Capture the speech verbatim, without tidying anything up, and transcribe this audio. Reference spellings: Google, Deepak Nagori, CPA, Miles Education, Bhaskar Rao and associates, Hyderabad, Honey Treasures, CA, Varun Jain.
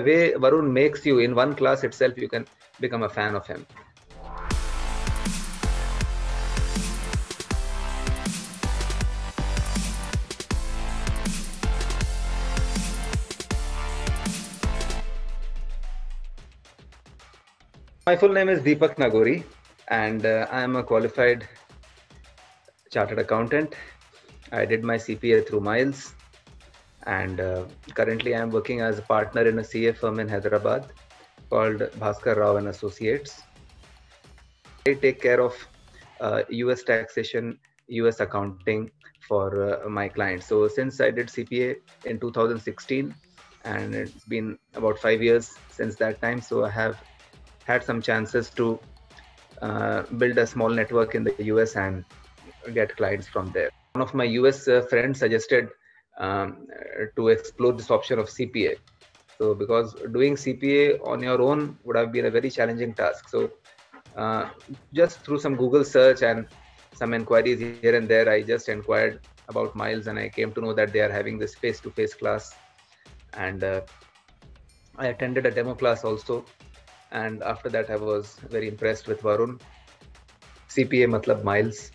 the way Varun makes you in one class itself, you can become a fan of him. My full name is Deepak Nagori, and uh, I am a qualified chartered accountant. I did my C P A through Miles, and uh, currently I am working as a partner in a C A firm in Hyderabad called Bhaskar Rao and Associates. They take care of uh, U S taxation, U S accounting for uh, my clients. So since I did C P A in two thousand sixteen, and it's been about five years since that time, so I have had some chances to uh, build a small network in the U S and get clients from there. One of my U S uh, friends suggested um, to explore this option of C P A. So because doing C P A on your own would have been a very challenging task. So uh, just through some Google search and some inquiries here and there, I just inquired about Miles, and I came to know that they are having this face-to-face class. And uh, I attended a demo class also. And after that, I was very impressed with Varun. C P A matlab Miles.